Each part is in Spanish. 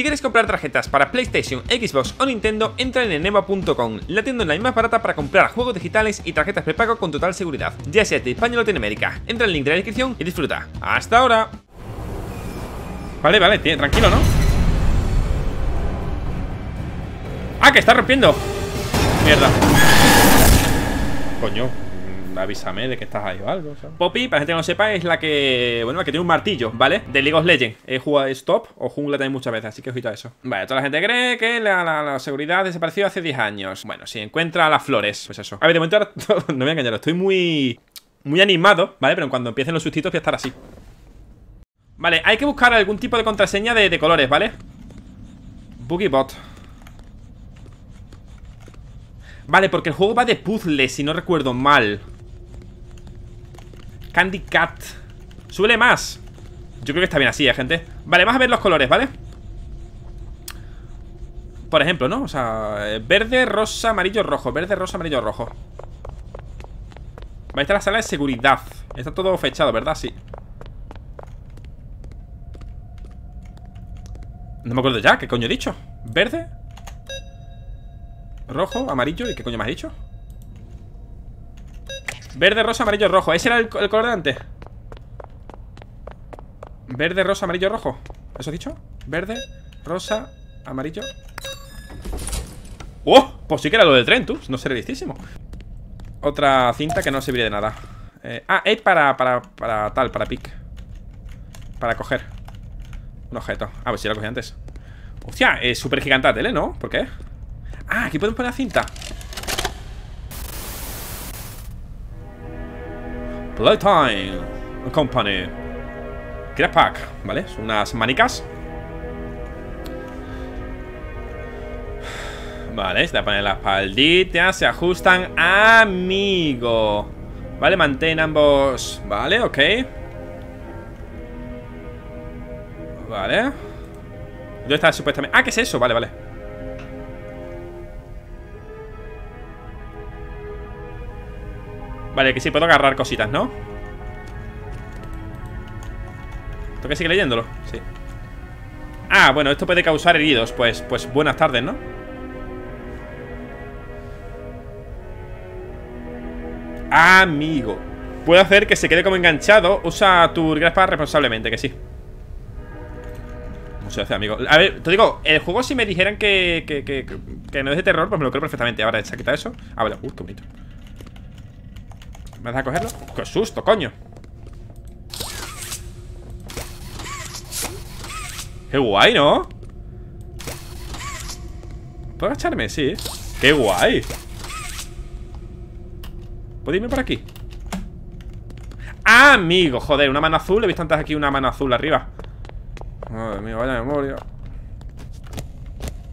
Si queréis comprar tarjetas para PlayStation, Xbox o Nintendo, entra en eneba.com, la tienda online más barata para comprar juegos digitales y tarjetas prepago con total seguridad, ya sea de España o Latinoamérica. Entra en el link de la descripción y disfruta. ¡Hasta ahora! Vale, tranquilo, ¿no? ¡Ah, que está rompiendo! Mierda. Coño, avísame de que estás ahí o algo, ¿sabes? Poppy, para la gente que no sepa, es la que... bueno, la que tiene un martillo, ¿vale? De League of Legends. He jugado Stop o Jungla también muchas veces, así que ojito a eso. Vale, toda la gente cree que la seguridad desapareció hace 10 años. Bueno, si encuentra las flores, pues eso. A ver, de momento ahora... no me voy a engañar, estoy muy animado, ¿vale? Pero cuando empiecen los sustitos voy a estar así. Vale, hay que buscar algún tipo de contraseña de colores, ¿vale? Boogie Bot. Vale, porque el juego va de puzzles, si no recuerdo mal. Candy Cat. Súbele más. Yo creo que está bien así, gente. Vale, vamos a ver los colores, ¿vale? Por ejemplo, ¿no? O sea, verde, rosa, amarillo, rojo. Verde, rosa, amarillo, rojo. Vale, está la sala de seguridad. Está todo fechado, ¿verdad? Sí. No me acuerdo ya, ¿qué coño he dicho? ¿Verde? Rojo, amarillo, ¿y qué coño me has dicho? Verde, rosa, amarillo, rojo. Ese era el color de antes. Verde, rosa, amarillo, rojo. ¿Eso has dicho? Verde, rosa, amarillo. ¡Oh! Pues sí que era lo del tren, tú. No seré listísimo. Otra cinta que no serviría de nada. Es para pick. Para coger un objeto. A ver si la cogí antes. Hostia, es súper gigante la tele, ¿no? ¿Por qué? Ah, aquí podemos poner la cinta. Playtime Company. Crack Pack, ¿vale? Son unas manicas. Vale, se le ponen las palditas. Se ajustan, amigo. Vale, mantén ambos. Vale, ok. Vale. ¿Dónde está supuestamente? Ah, ¿qué es eso? Vale. Vale, que sí, puedo agarrar cositas, ¿no? ¿Tengo que seguir leyéndolo? Sí. Ah, bueno, esto puede causar heridos. Pues buenas tardes, ¿no? Amigo. Puedo hacer que se quede como enganchado. Usa tu graspa responsablemente, que sí. No se hace, amigo. A ver, te digo, el juego si me dijeran que no es de terror, pues me lo creo perfectamente. Ahora, se ha quitado eso. Ah, vale, qué bonito. ¿Me vas a cogerlo? ¡Qué susto, coño! ¡Qué guay, ¿no? ¿Puedo agacharme? Sí. ¡Qué guay! ¿Puedo irme por aquí? ¡Ah, amigo! Joder, una mano azul. He visto antes aquí una mano azul arriba. Madre mía, vaya memoria.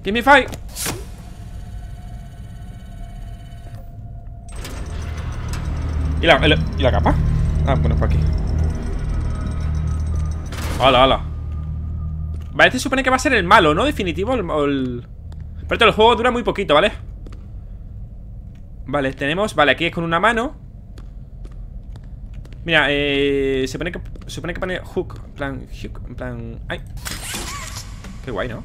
¡Give me five! ¿Y la capa? Ah, bueno, por aquí. Hola. Vale, este supone que va a ser el malo, ¿no? Definitivo, el... Pero el juego dura muy poquito, ¿vale? Vale, tenemos... Vale, aquí es con una mano. Mira, se supone que pone hook. En plan... ¡Ay! Qué guay, ¿no?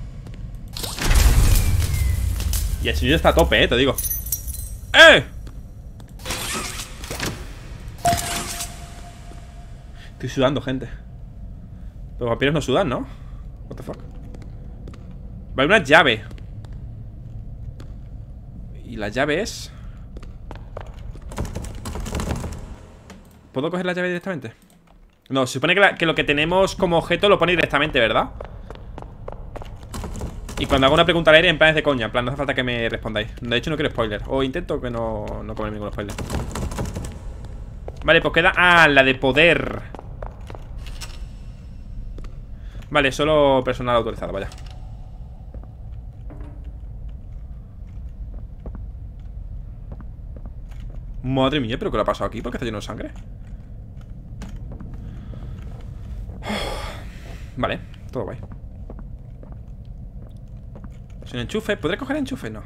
Y el sonido está a tope, te digo. ¡Eh! Estoy sudando, gente. Los vampiros no sudan, ¿no? What the fuck. Vale, una llave. Y la llave es... ¿Puedo coger la llave directamente? No, se supone que lo que tenemos como objeto lo pone directamente, ¿verdad? Y cuando hago una pregunta al aire, en plan es de coña. En plan, no hace falta que me respondáis. De hecho, no quiero spoiler. O intento que no comer ningún spoiler. Vale, pues queda... Ah, la de poder. Vale, solo personal autorizado, vaya. Madre mía, ¿pero qué le ha pasado aquí? ¿Por qué está lleno de sangre? Vale, todo guay. Sin enchufe, ¿podré coger enchufe? No.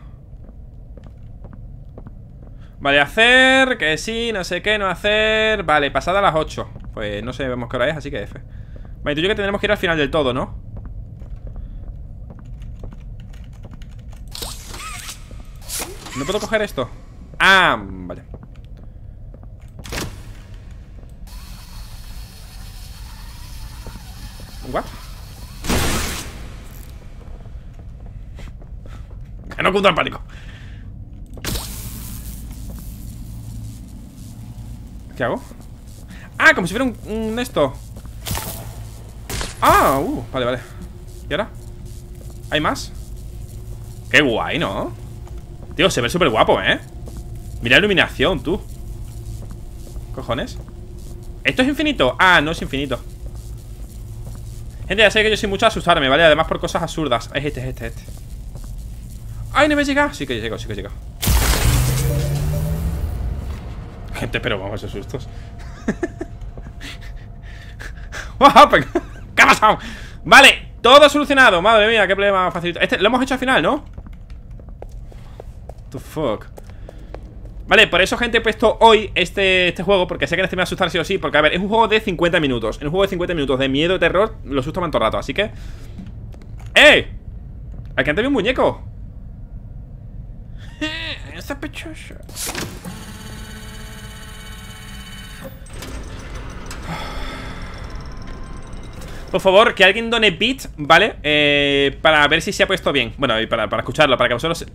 Vale, hacer, que sí, no sé qué, no hacer. Vale, pasada las 8. Pues no sé, vemos qué hora es, así que F. Vale, tú y yo que tendremos que ir al final del todo, ¿no? ¿No puedo coger esto? Ah, vale. ¿What? Que no cunda el pánico. ¿Qué hago? Ah, como si fuera un esto. Ah, vale, vale. ¿Y ahora? ¿Hay más? Qué guay, ¿no? Tío, se ve súper guapo, ¿eh? Mira la iluminación, tú. ¿Cojones? ¿Esto es infinito? Ah, no es infinito. Gente, ya sé que yo soy mucho a asustarme, ¿vale? Además por cosas absurdas. Es este, es este, este. ¡Ay, no me llega! Sí que llego, sí que llego. Gente, pero vamos, esos sustos. ¿Qué ha pasado? Vale, todo solucionado. Madre mía, qué problema facilito. Este lo hemos hecho al final, ¿no? What the fuck. Vale, por eso, gente, he puesto hoy este juego, porque sé que en este me va a asustar sí o sí. Porque, a ver, es un juego de 50 minutos. En un juego de 50 minutos de miedo, terror, los sustos van todo el rato, así que... ¡Eh! Aquí antes vi un muñeco. Es sospechoso. Por favor, que alguien done bits, ¿vale? Para ver si se ha puesto bien. Bueno, y para escucharlo, para que vosotros...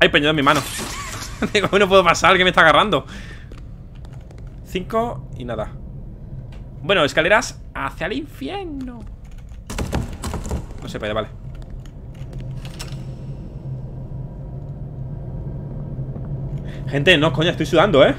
¡Ay, peñón en mi mano! Digo, no puedo pasar, que me está agarrando. 5 y nada. Bueno, escaleras hacia el infierno. No se puede, vale. Gente, no, coño, estoy sudando, ¿eh?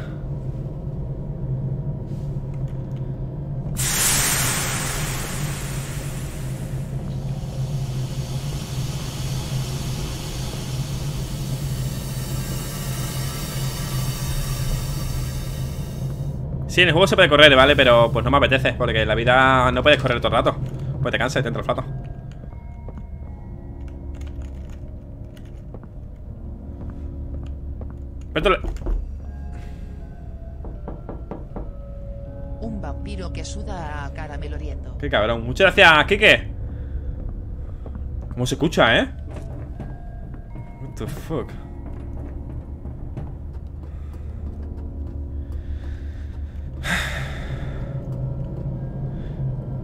Sí, en el juego se puede correr, ¿vale? Pero pues no me apetece, porque en la vida no puedes correr todo el rato. Pues te cansas y te entra el flato. Un vampiro que suda a caramelo riendo. Qué cabrón, muchas gracias, Kike. ¿Cómo se escucha, eh? What the fuck.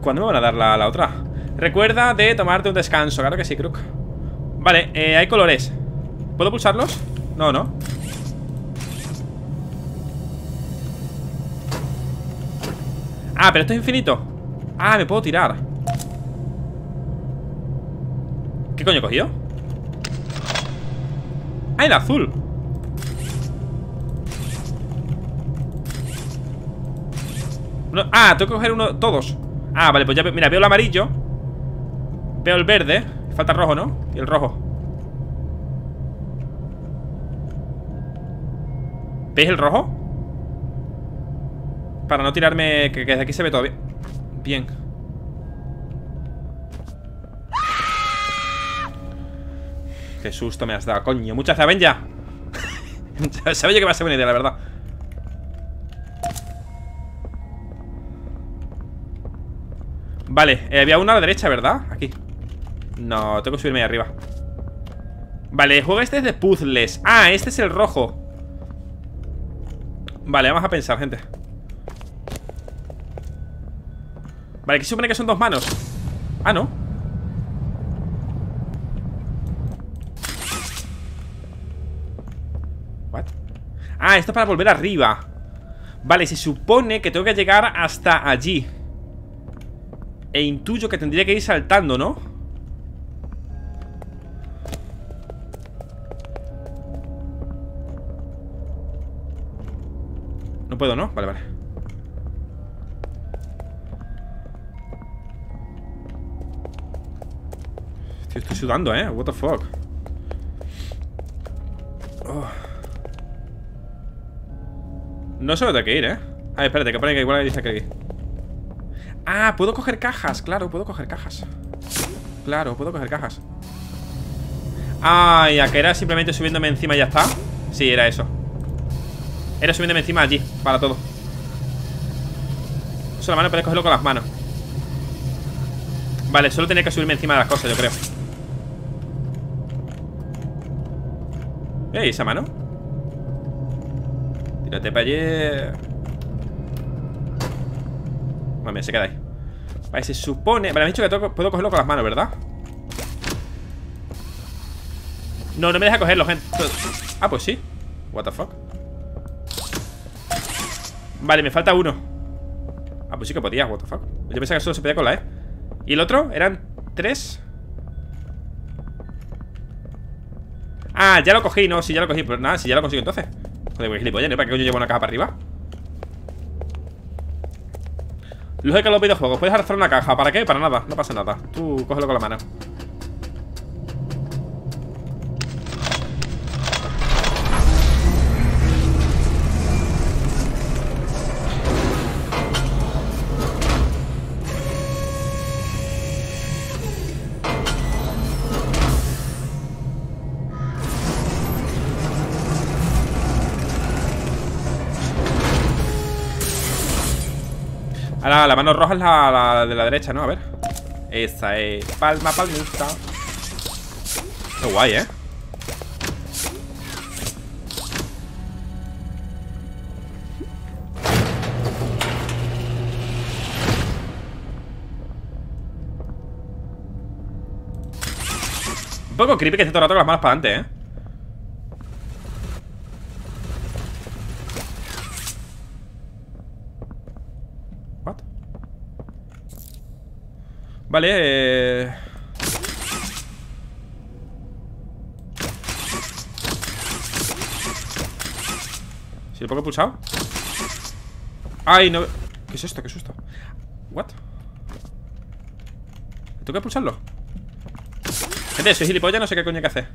¿Cuándo me van a dar la otra? Recuerda de tomarte un descanso. Claro que sí, Crook. Vale, hay colores. ¿Puedo pulsarlos? No, no. Ah, pero esto es infinito. Ah, me puedo tirar. ¿Qué coño he cogido? Ah, el azul. No, ah, tengo que coger uno, todos. Ah, vale, pues ya, mira, veo el amarillo. Veo el verde. Falta el rojo, ¿no? Y el rojo. ¿Veis el rojo? Para no tirarme, que desde aquí se ve todo bien. Bien. Qué susto me has dado, coño. Muchas gracias, ven ya. Sabía que va a ser buena idea, la verdad. Vale, había uno a la derecha, ¿verdad? Aquí. No, tengo que subirme ahí arriba. Vale, el juego este es de puzzles. Ah, este es el rojo. Vale, vamos a pensar, gente. Vale, aquí se supone que son dos manos. Ah, no. What? Ah, esto es para volver arriba. Vale, se supone que tengo que llegar hasta allí. E intuyo que tendría que ir saltando, ¿no? No puedo, ¿no? Vale, vale. Tío, estoy sudando, ¿eh? What the fuck. Oh. No sé dónde tengo que ir, ¿eh? A ver, espérate, que pone que igual dice que aquí. Ah, puedo coger cajas, claro, puedo coger cajas. Claro, puedo coger cajas. Ay, ¿a que era simplemente subiéndome encima y ya está? Sí, era eso. Era subiéndome encima allí, para todo. Eso la mano, pero cogerlo con las manos. Vale, solo tenía que subirme encima de las cosas, yo creo. ¿Veis esa mano? Vete para allí. Bueno, mira, se queda ahí. Vale, se supone... Me han dicho que puedo cogerlo con las manos, ¿verdad? No, no me deja cogerlo, gente. Ah, pues sí. What the fuck. Vale, me falta uno. Ah, pues sí que podía, what the fuck. Yo pensaba que solo se podía con la E. ¿Y el otro? ¿Eran tres? Ah, ya lo cogí, no, sí, ya lo cogí. Pero nada, si ya lo consigo entonces. Joder, pues gilipollas, ¿no? ¿Para qué coño llevo una caja para arriba? Lógica de los videojuegos, puedes arrastrar una caja. ¿Para qué? Para nada, no pasa nada. Tú cógelo con la mano. Ahora, la mano roja es la de la derecha, ¿no? A ver. Esa es. Palma, palmita. Qué guay, ¿eh? Un poco creepy que esté todo el rato con las manos para adelante, ¿eh? Vale, ¿Si lo pongo pulsado? Ay, no. ¿Qué es esto? ¿Qué susto? ¿What? ¿Tengo que pulsarlo? Gente, soy gilipollas, no sé qué coño hay que hacer.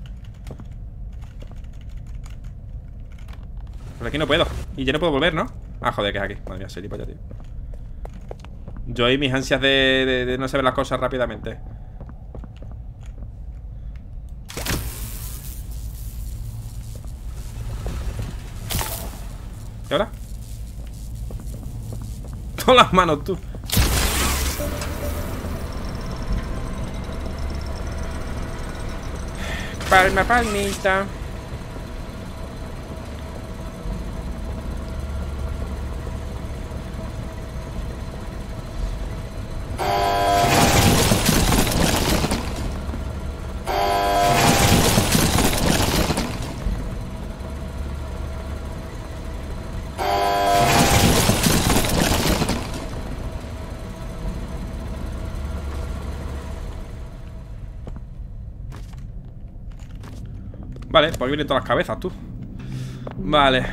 Por aquí no puedo. Y ya no puedo volver, ¿no? Ah, joder, que es aquí. Madre mía, soy gilipollas, tío. Yo y mis ansias de no saber las cosas rápidamente. ¿Y ahora? Con las manos, tú. Palma, palmita. Vale, pues vienen todas las cabezas, tú. Vale.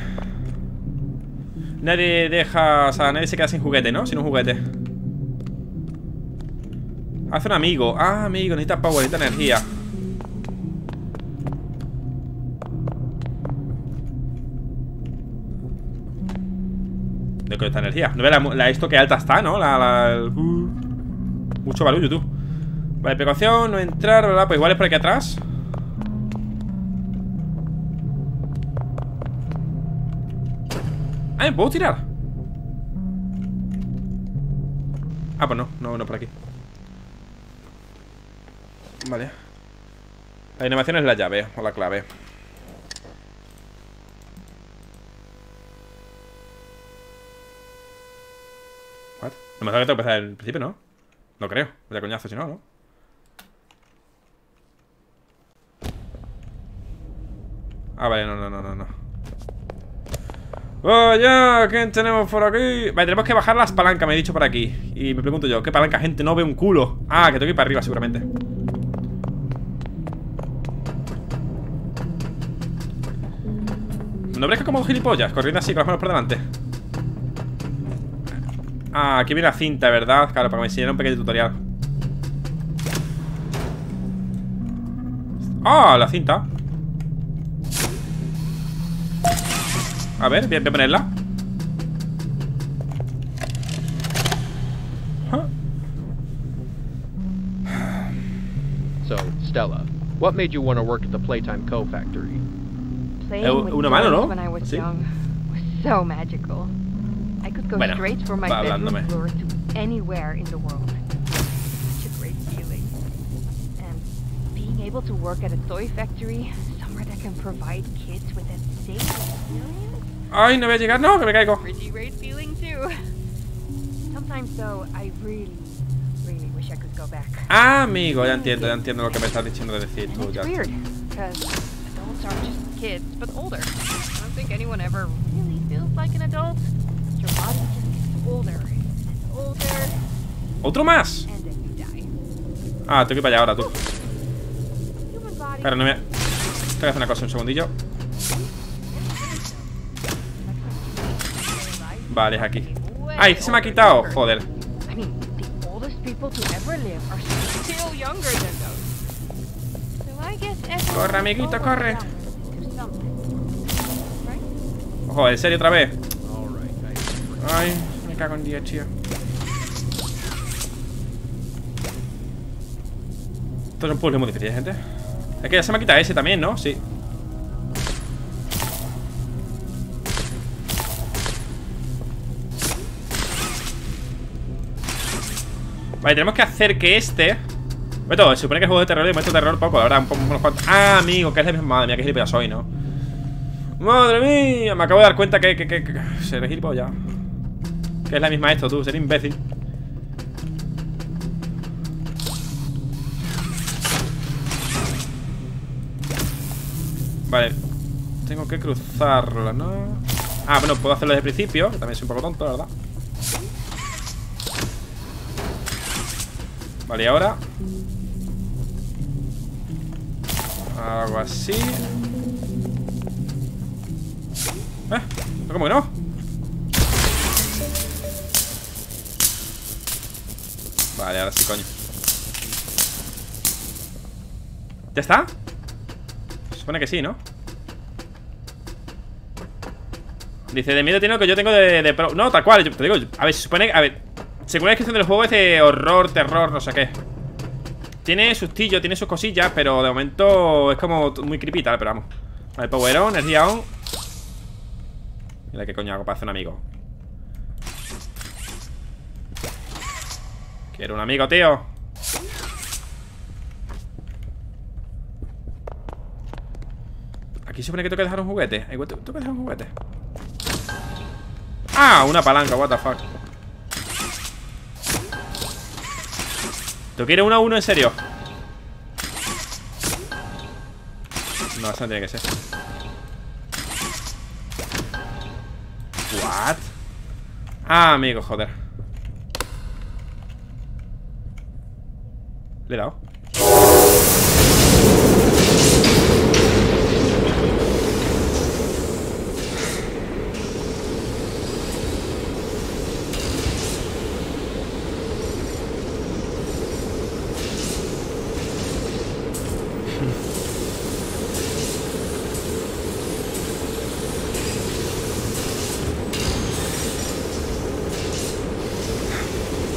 Nadie deja... O sea, nadie se queda sin juguete, ¿no? Sin un juguete. Haz un amigo. Ah, amigo, necesita power, necesita energía. ¿De qué está energía? No ve la esto que alta está, ¿no? Mucho barullo, tú. Vale, precaución, no entrar, ¿verdad? Pues igual es por aquí atrás. Ah, ¿me puedo tirar? Ah, pues no, no, no por aquí. Vale. La animación es la llave o la clave. What? No me da que tengo que empezar el principio, ¿no? No creo, de coñazo si no, ¿no? Ah, vale, no, no, no, no, no. ¡Oh, ya! ¿Quién tenemos por aquí? Vale, tenemos que bajar las palancas, me he dicho por aquí. Y me pregunto yo, ¿qué palanca, gente? No veo un culo. Ah, que tengo que ir para arriba, seguramente. No parezca como gilipollas, corriendo así, con las manos por delante. Ah, aquí viene la cinta, ¿verdad? Claro, para que me enseñara un pequeño tutorial. ¡Ah, la cinta! A ver, voy a ponerla. So, Stella, what made you want to work at the Playtime Co-Factory? Playing with toys when I was young was so magical. I could go straight from my bedroom floor to anywhere in the world. Such a great feeling. And being able to work at a toy factory, somewhere that can provide kids with that same experience. Ay, no voy a llegar, no, que me caigo. Ah, amigo, ya entiendo lo que me estás diciendo de decir tú, ya. Otro más. Ah, tengo que ir para allá ahora, tú. Claro, no me... Tengo que hacer una cosa, un segundillo. Vale, es aquí. ¡Ay! Se me ha quitado. Joder. Corre, amiguito, corre. Ojo, en serio, otra vez. Ay, me cago en 10, tío. Esto es un puzzle muy difícil, gente. Es que ya se me ha quitado ese también, ¿no? Sí. Vale, tenemos que hacer que este... Bueno, se supone que es juego de terror y muestro terror poco, la verdad, un poco unos cuantos... Ah, amigo, que es la misma... Madre mía, que gilipollas soy, ¿no? Madre mía, me acabo de dar cuenta que... Seré gilipollas. Que es la misma esto, tú, ser imbécil. Vale, tengo que cruzarla, ¿no? Ah, bueno, puedo hacerlo desde el principio, que también soy un poco tonto, la verdad. Vale, y ahora algo así. ¿Cómo que no? Vale, ahora sí, coño. ¿Ya está? Se supone que sí, ¿no? Dice, de miedo tiene lo que yo tengo de pro. No, tal cual, yo te digo, a ver, se supone que... A ver, según la descripción del juego es de horror, terror, no sé qué. Tiene sustillo, tiene sus cosillas, pero de momento es como muy creepy tal, pero vamos. Vale, power on, energía on. Mira qué coño hago para hacer un amigo. Quiero un amigo, tío. Aquí supone que tengo que dejar un juguete. Tengo que dejar un juguete. Ah, una palanca, what the fuck. ¿Tú quieres 1-1 en serio? No, eso no tiene que ser. ¿What? Ah, amigo, joder. Le he dado.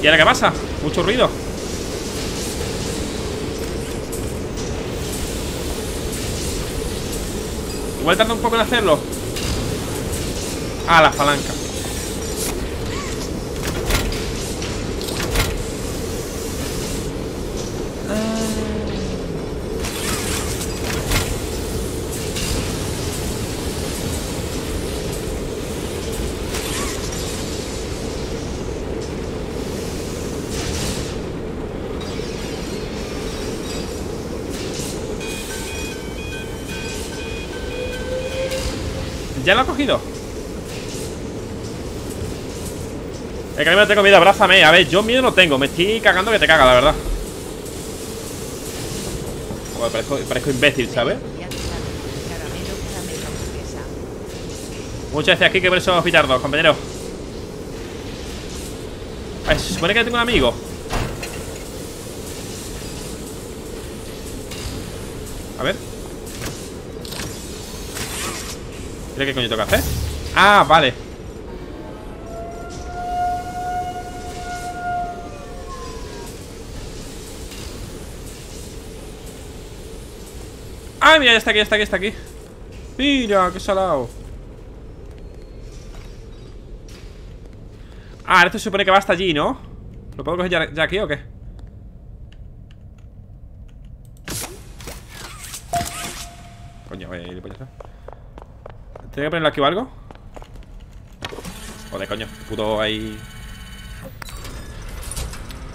¿Y ahora qué pasa? Mucho ruido. Igual tarda un poco en hacerlo. Ah, la palanca. ¿Ya lo ha cogido? El que no tengo miedo, abrázame. A ver, yo miedo no tengo. Me estoy cagando que te caga, la verdad. Joder, parezco imbécil, ¿sabes? Muchas gracias, aquí que por esos pitardos, compañero. Ay, se supone que tengo un amigo. A ver. ¿Qué coño tengo que hacer? Ah, vale. Ah, mira, ya está aquí, ya está aquí, ya está aquí. Mira, qué salado. Ah, ahora esto se supone que va hasta allí, ¿no? ¿Lo puedo coger ya aquí o qué? Coño, voy a ir por allá. ¿Tengo que ponerlo aquí o algo? Joder, coño, puto ahí.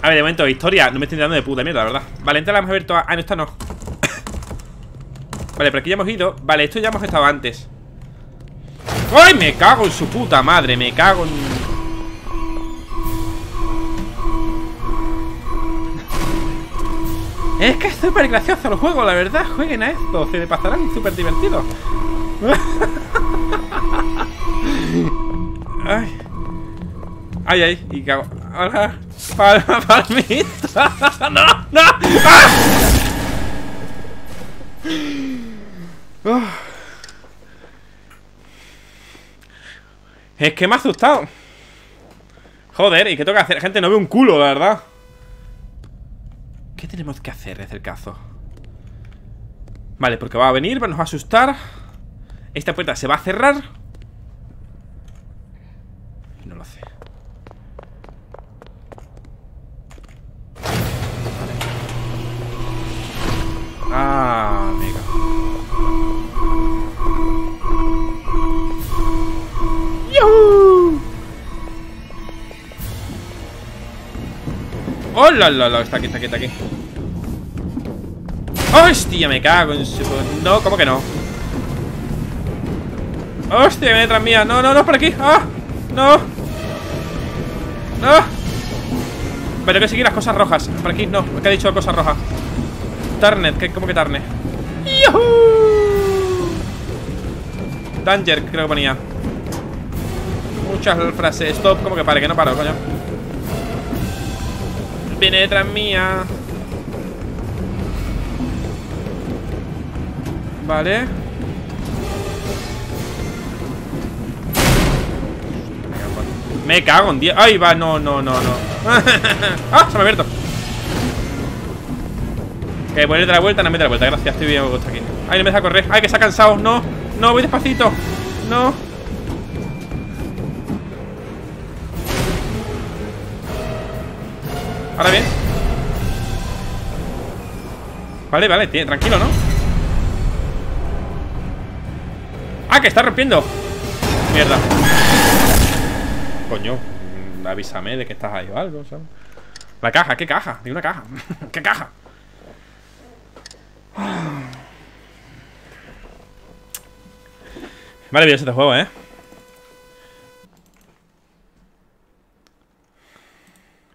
A ver, de momento, historia. No me estoy dando de puta mierda, la verdad. Vale, entonces la hemos abierto a... Ah, no, esta no. Vale, pero aquí ya hemos ido. Vale, esto ya hemos estado antes. ¡Ay, me cago en su puta madre! Me cago en... Es que es súper gracioso el juego, la verdad. Jueguen a esto, se le pasarán súper divertidos. Ay, ay, ay, y cago. Ahora, palmita. No, no. ¡Ah! Es que me ha asustado. Joder, ¿y qué tengo que hacer? Gente, no veo un culo, la verdad. ¿Qué tenemos que hacer? Es el caso. Vale, porque va a venir, nos va a asustar. Esta puerta se va a cerrar. No lo sé. Vale. Ah, amiga. ¡Yuhu! ¡Oh, la, la, la! Está aquí, está aquí, está aquí. ¡Hostia, me cago en su... No, ¿cómo que no? ¡Hostia, viene detrás mía! ¡No, no, no, por aquí! ¡Ah! ¡No! ¡No! Pero que seguir las cosas rojas. Por aquí, no. ¿Qué ha dicho cosas rojas? Turnet, ¿qué? ¿Cómo que Turnet? ¡Yuhu! Danger, creo que ponía. Muchas frases. Stop, ¿cómo que pare? Que no paro, coño. Viene detrás mía. Vale. Me cago en 10. Ahí va, no, no, no, no. ¡Ah! Se me ha abierto. Ok, voy a ir de la vuelta. No me da la vuelta, gracias, estoy bien gusto aquí. Ay, no me deja correr. Ay, que se ha cansado. No, no, voy despacito. No. Ahora bien. Vale, vale, tranquilo, ¿no? ¡Ah, que está rompiendo! Mierda. Coño, avísame de que estás ahí o algo, ¿sabes? La caja, ¿qué caja? Tiene una caja. ¿Qué caja? Maravilloso este juego, ¿eh?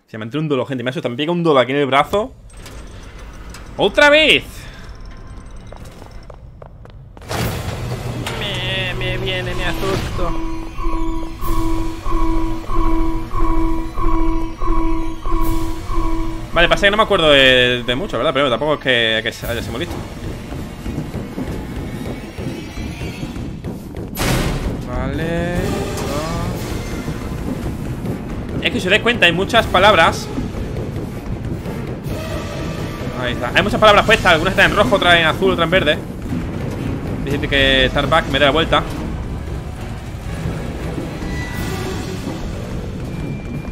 Se me entró un dolo, gente. Me asusta. Me pega un dolo aquí en el brazo. ¡Otra vez! Me viene, me asusto. Vale, pasa que no me acuerdo de mucho, ¿verdad? Pero tampoco es que haya sido listo. Vale... Es que si os dais cuenta, hay muchas palabras. Ahí está. Hay muchas palabras puestas. Algunas están en rojo, otras en azul, otras en verde. Dice que Starbucks me da la vuelta.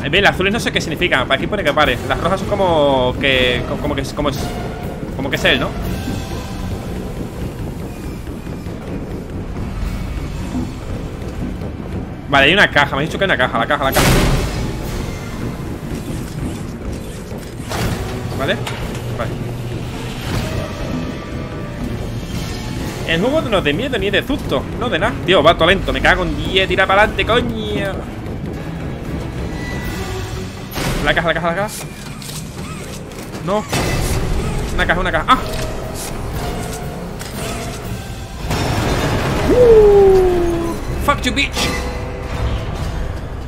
Ahí veis, las azules no sé qué significan. Aquí pone que pare. Las rojas son como que... Como que es él, ¿no? Vale, hay una caja. Me has dicho que hay una caja. La caja, la caja. ¿Vale? Vale. El juego no es de miedo ni es de susto. No de nada. Tío, va todo lento. Me cago en 10. Tira para adelante, coño. La caja, la caja, la caja. No. Una caja, una caja. ¡Ah! ¡Fuck you, bitch!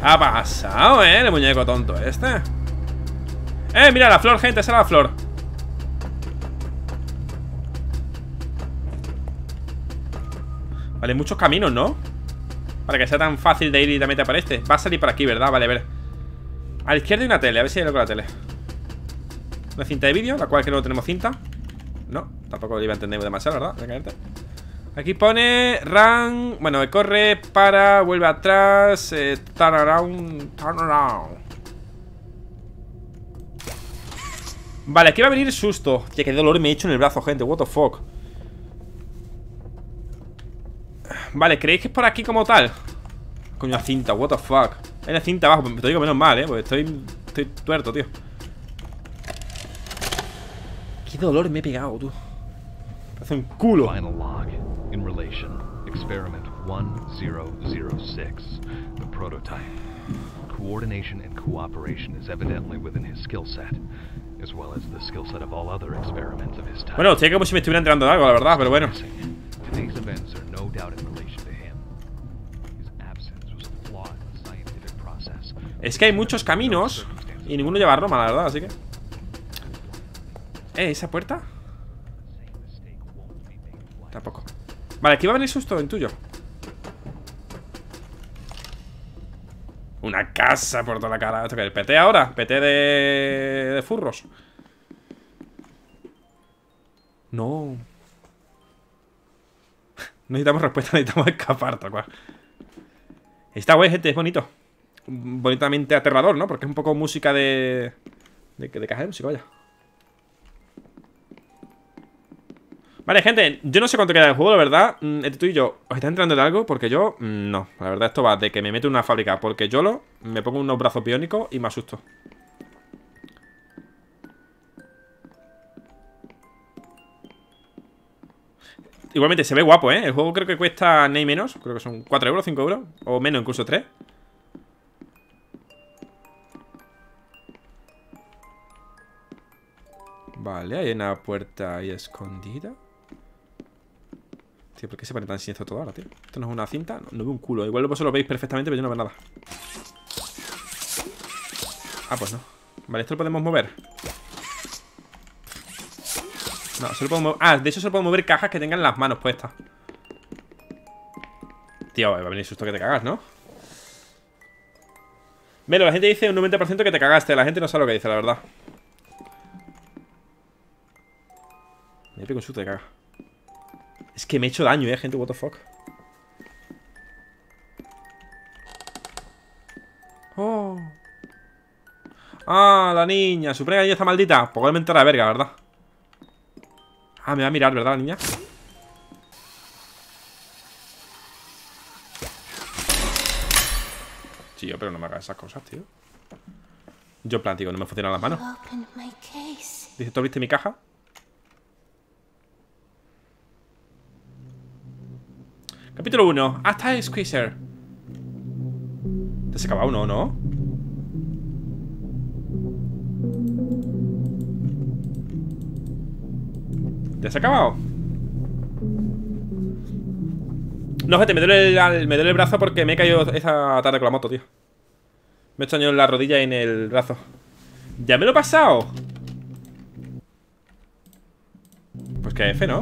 Ha pasado, ¿eh? El muñeco tonto este. Mira la flor, gente, esa era la flor. Vale, muchos caminos, ¿no? Para que sea tan fácil de ir y también te aparece. Va a salir por aquí, ¿verdad? Vale, a ver. A la izquierda hay una tele, a ver si hay algo con la tele. Una cinta de vídeo, la cual creo que no tenemos cinta. No, tampoco lo iba a entender demasiado, ¿verdad? Venga, vente. Aquí pone run, bueno, corre, para, vuelve atrás, turn around. Vale, aquí va a venir el susto. Tío, qué dolor me he hecho en el brazo, gente. What the fuck. Vale, ¿creéis que es por aquí como tal? Coño, la cinta, what the fuck. Hay una cinta abajo. Te digo menos mal, porque estoy tuerto, tío. Qué dolor me he pegado, tú. Hace un culo. Final log in relation. Experiment 1006. The prototype. Coordination and cooperation is evidently within his skill set, as well as the skill set of all other experiments of his time. Bueno, estoy como si me estuviera enterando de algo, la verdad, pero bueno. Today's events are no doubt in relation to him. His absence was a flaw in the scientific process. Es que hay muchos caminos y ninguno lleva a Roma, la verdad, así que. ¿Esa puerta? Tampoco. Vale, aquí va a venir susto en tuyo. Una casa por toda la cara. ¿Esto qué es? PT ahora. PT de furros. No. Necesitamos respuesta, necesitamos escapar, tal cual. Está guay, gente, es bonito. Bonitamente aterrador, ¿no? Porque es un poco música de caja de música, vaya. Vale, gente, yo no sé cuánto queda del juego, la verdad. Tú y yo, ¿os está entrando en algo? Porque yo, no, la verdad esto va de que me meto en una fábrica. Porque yo me pongo unos brazos biónicos y me asusto. Igualmente, se ve guapo, ¿eh? El juego creo que cuesta ni menos. Creo que son 4 euros, 5 euros, o menos, incluso 3. Vale, hay una puerta ahí escondida. Tío, ¿por qué se pone tan siniestro todo ahora, tío? Esto no es una cinta, no veo un culo. Igual vosotros lo veis perfectamente, pero yo no veo nada. Ah, pues no. Vale, esto lo podemos mover. No, solo puedo mover. Ah, de hecho solo puedo mover cajas que tengan las manos puestas. Tío, va a venir susto que te cagas, ¿no? Pero la gente dice un 90% que te cagaste. La gente no sabe lo que dice, la verdad. Me pego un susto de caga. Es que me he hecho daño, gente, what the fuck. Oh. Ah, la niña. Suprema niña está maldita. Pues voy a inventar la verga, ¿verdad? Ah, me va a mirar, ¿verdad, la niña? Tío, pero no me hagas esas cosas, tío. Yo en plan, tío, no me funcionan las manos. Dice, ¿tú abriste mi caja? Capítulo 1. Hasta el Squeezer. Te has acabado uno, ¿no? ¿Te has acabado? No, gente, me duele el brazo porque me he caído esa tarde con la moto, tío. Me he hecho daño en la rodilla y en el brazo. ¡Ya me lo he pasado! Pues que F, ¿no?